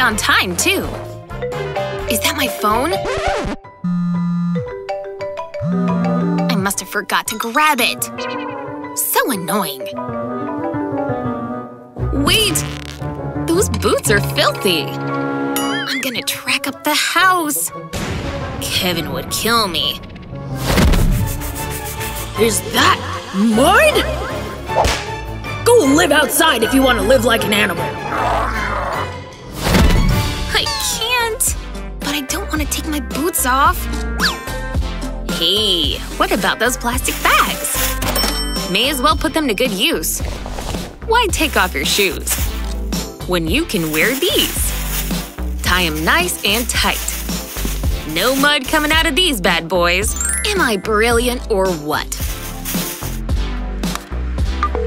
right on time, too! Is that my phone? I must have forgot to grab it! So annoying! Wait! Those boots are filthy! I'm gonna track up the house! Kevin would kill me! Is that mud? Go live outside if you want to live like an animal. I can't, but I don't want to take my boots off. Hey, what about those plastic bags? May as well put them to good use. Why take off your shoes when you can wear these? Tie them nice and tight. No mud coming out of these bad boys. Am I brilliant or what?